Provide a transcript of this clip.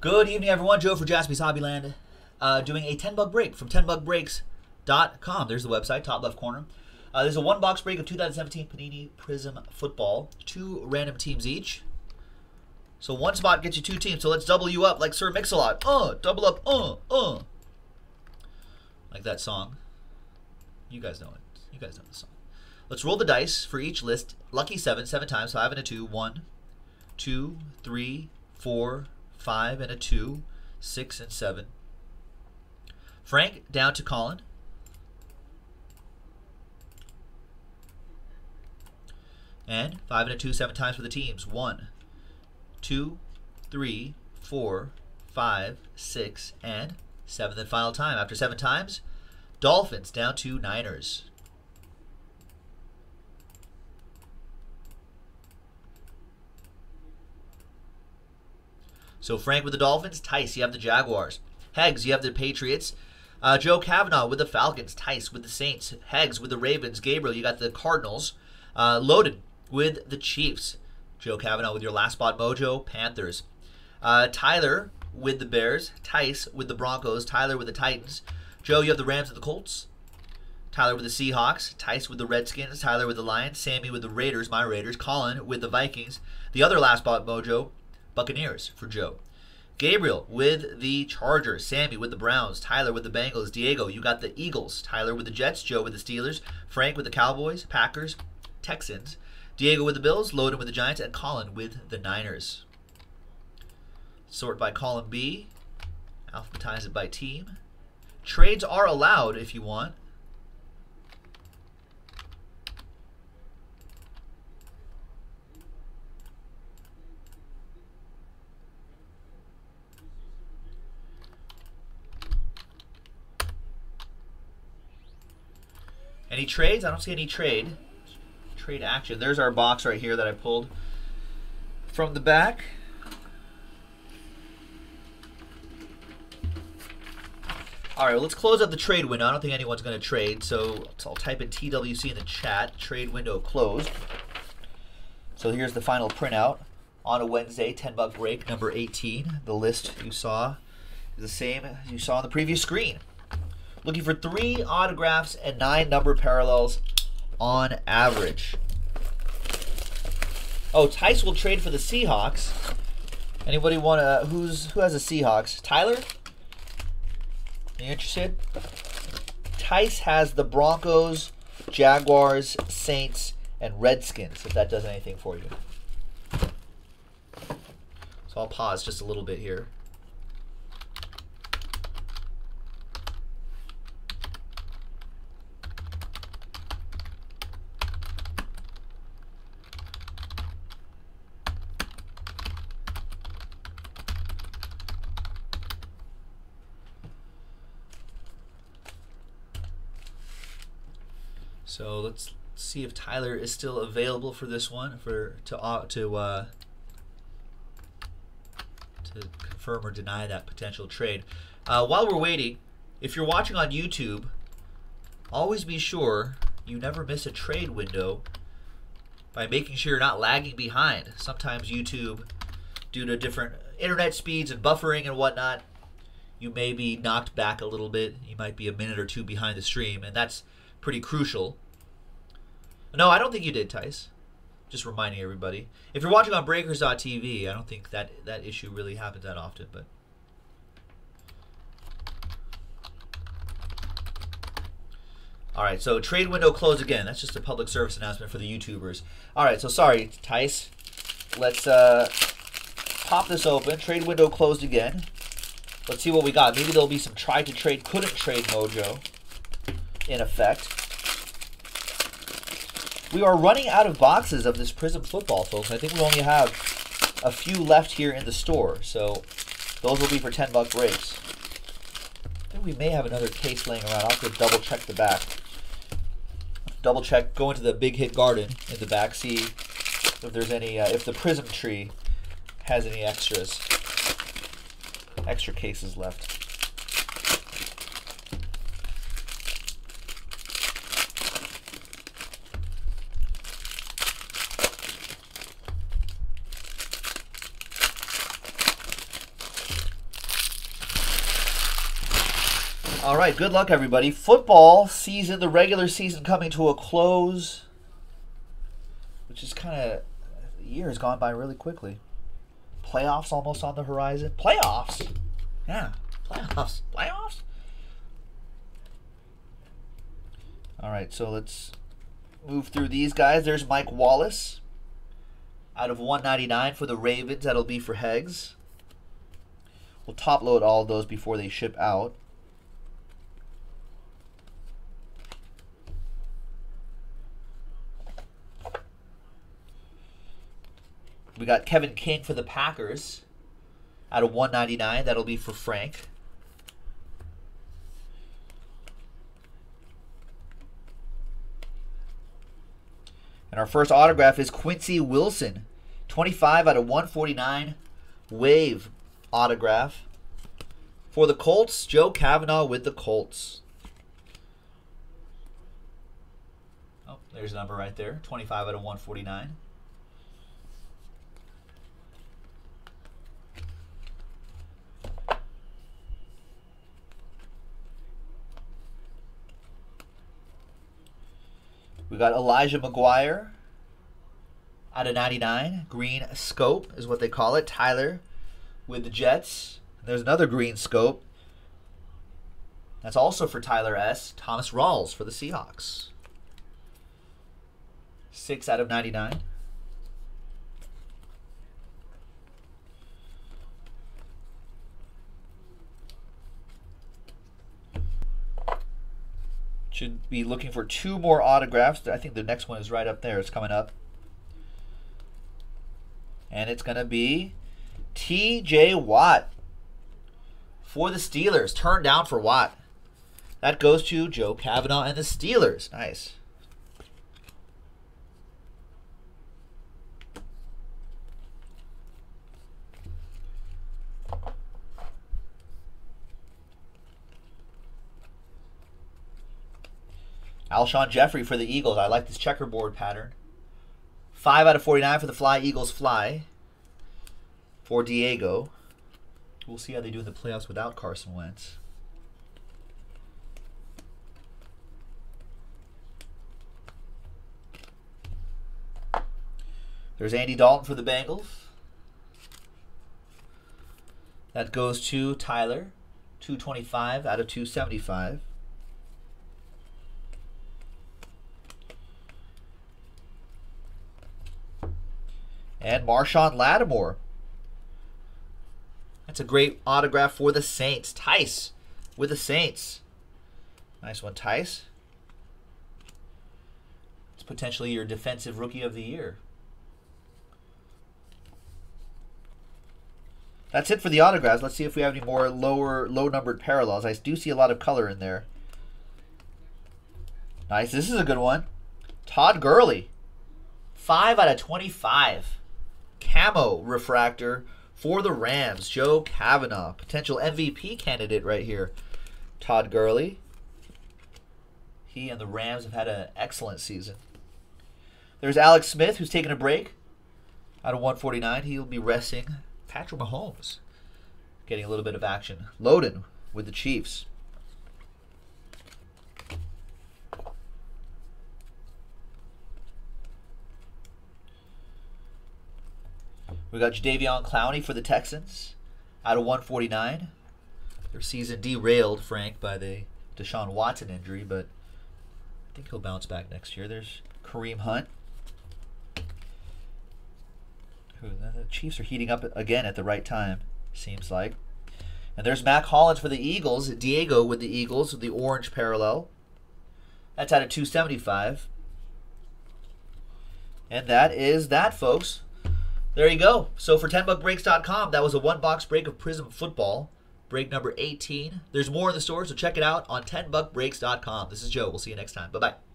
Good evening, everyone. Joe for Jaspy's Hobbyland, doing a 10-bug break from 10bugbreaks.com. There's the website, top left corner. There's a one-box break of 2017 Panini Prism Football. 2 random teams each. So one spot gets you 2 teams. So let's double you up like Sir Mix-a-Lot. Double up, Like that song. You guys know it. You guys know the song. Let's roll the dice for each list. Lucky 7 times. 5 and a 2. 1, 2, 3, 4. 5 and a 2, 6 and 7. Frank down to Colin. And 5 and a 2, 7 times for the teams. 1, 2, 3, 4, 5, 6, and 7th and final time. After 7 times, Dolphins down to Niners. So Frank with the Dolphins. Tice, you have the Jaguars. Heggs, you have the Patriots. Joe Kavanaugh with the Falcons. Tice with the Saints. Heggs with the Ravens. Gabriel, you got the Cardinals. Loaded with the Chiefs. Joe Kavanaugh with your last spot mojo. Panthers. Tyler with the Bears. Tice with the Broncos. Tyler with the Titans. Joe, you have the Rams and the Colts. Tyler with the Seahawks. Tice with the Redskins. Tyler with the Lions. Sammy with the Raiders. My Raiders. Colin with the Vikings. The other last spot mojo. Buccaneers for Joe. Gabriel with the Chargers. Sammy with the Browns. Tyler with the Bengals. Diego, you got the Eagles. Tyler with the Jets. Joe with the Steelers. Frank with the Cowboys. Packers. Texans. Diego with the Bills. Loden with the Giants. And Colin with the Niners. Sort by column B. Alphabetize it by team. Trades are allowed if you want. Any trades? I don't see any trade action. There's our box right here that I pulled from the back. All right, well, let's close up the trade window. I don't think anyone's going to trade, so I'll type in TWC in the chat. Trade window closed. So here's the final printout on a Wednesday, 10-buck break number 18. The list you saw is the same as you saw on the previous screen. Looking for 3 autographs and 9 number parallels on average. Oh, Tice will trade for the Seahawks. Anybody want to, who has a Seahawks? Tyler? Are you interested? Tice has the Broncos, Jaguars, Saints, and Redskins, if that does anything for you. So I'll pause just a little bit here. So let's see if Tyler is still available for this one to confirm or deny that potential trade. While we're waiting, if you're watching on YouTube, always be sure you never miss a trade window by making sure you're not lagging behind. Sometimes YouTube, due to different internet speeds and buffering and whatnot, you may be knocked back a little bit. You might be a minute or 2 behind the stream, and that's pretty crucial. No, I don't think you did, Tice. Just reminding everybody. If you're watching on breakers.tv, I don't think that issue really happens that often, but all right, so trade window closed again. That's just a public service announcement for the YouTubers. All right, so sorry, Tice. Let's pop this open. Trade window closed again. Let's see what we got. Maybe there'll be some try to trade, couldn't trade mojo in effect. We are running out of boxes of this Prism Football, folks. I think we only have a few left here in the store, so those will be for 10-buck breaks. I think we may have another case laying around. I'll have to double check the back. Double check, go into the Big Hit Garden in the back, see if there's any, if the Prism tree has any extra cases left. All right, good luck, everybody. Football season, the regular season coming to a close, which is kind of, the year has gone by really quickly. Playoffs almost on the horizon. Playoffs? Yeah, playoffs. Playoffs? All right, so let's move through these guys. There's Mike Wallace out of 199 for the Ravens. That'll be for Heggs. We'll top load all of those before they ship out. We got Kevin King for the Packers out of 199. That'll be for Frank. And our first autograph is Quincy Wilson, 25 out of 149 wave autograph. For the Colts, Joe Kavanaugh with the Colts. Oh, there's a number right there, 25 out of 149. We got Elijah Maguire out of 99. Green scope is what they call it. Tyler with the Jets. There's another green scope. That's also for Tyler S. Thomas Rawls for the Seahawks. 6 out of 99. Should be looking for 2 more autographs. I think the next one is right up there. It's coming up. And it's going to be TJ Watt for the Steelers. Turned down for Watt. That goes to Joe Kavanaugh and the Steelers. Nice. Alshon Jeffrey for the Eagles. I like this checkerboard pattern. 5 out of 49 for the Fly Eagles Fly for Diego. We'll see how they do in the playoffs without Carson Wentz. There's Andy Dalton for the Bengals. That goes to Tyler. 225 out of 275. And Marshawn Lattimore. That's a great autograph for the Saints. Tice with the Saints. Nice one, Tice. It's potentially your defensive rookie of the year. That's it for the autographs. Let's see if we have any more low-numbered parallels. I do see a lot of color in there. Nice. This is a good one. Todd Gurley. 5 out of 25. Camo refractor for the Rams. Joe Kavanaugh, potential MVP candidate right here. Todd Gurley. He and the Rams have had an excellent season. There's Alex Smith, who's taking a break. Out of 149, he'll be resting. Patrick Mahomes getting a little bit of action. Loden with the Chiefs. We got Jadeveon Clowney for the Texans out of 149. Their season derailed, Frank, by the Deshaun Watson injury, but I think he'll bounce back next year. There's Kareem Hunt. The Chiefs are heating up again at the right time, seems like. And there's Mack Hollins for the Eagles. Diego with the Eagles with the orange parallel. That's out of 275. And that is that, folks. There you go. So for 10bugbreaks.com, that was a 1-box break of Prism Football, break number 18. There's more in the store, so check it out on 10bugbreaks.com. This is Joe. We'll see you next time. Bye-bye.